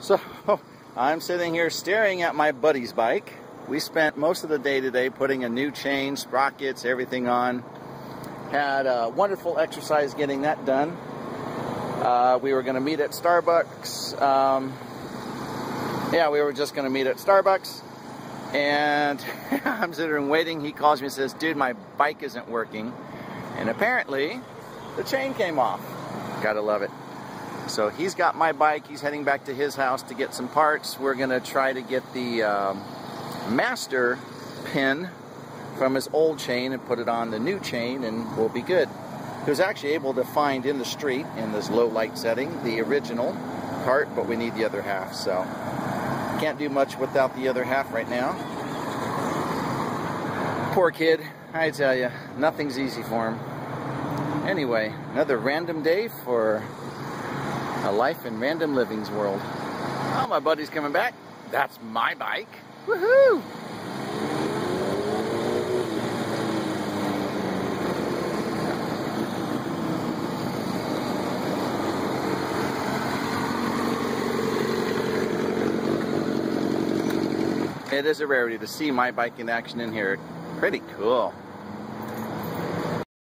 So I'm sitting here staring at my buddy's bike. We spent most of the day today putting a new chain, sprockets, everything on. Had a wonderful exercise getting that done. We were going to meet at Starbucks. Yeah, we were just going to meet at Starbucks. And I'm sitting and waiting. He calls me and says, dude, my bike isn't working. And apparently, the chain came off. Gotta love it. So he's got my bike. He's heading back to his house to get some parts. We're going to try to get the master pin from his old chain and put it on the new chain, and we'll be good. He was actually able to find in the street, in this low light setting, the original part, but we need the other half, so can't do much without the other half right now. Poor kid, I tell you, nothing's easy for him. Anyway, another random day for a life in random living's world. Oh, my buddy's coming back. That's my bike. Woohoo! It is a rarity to see my bike in action in here. Pretty cool.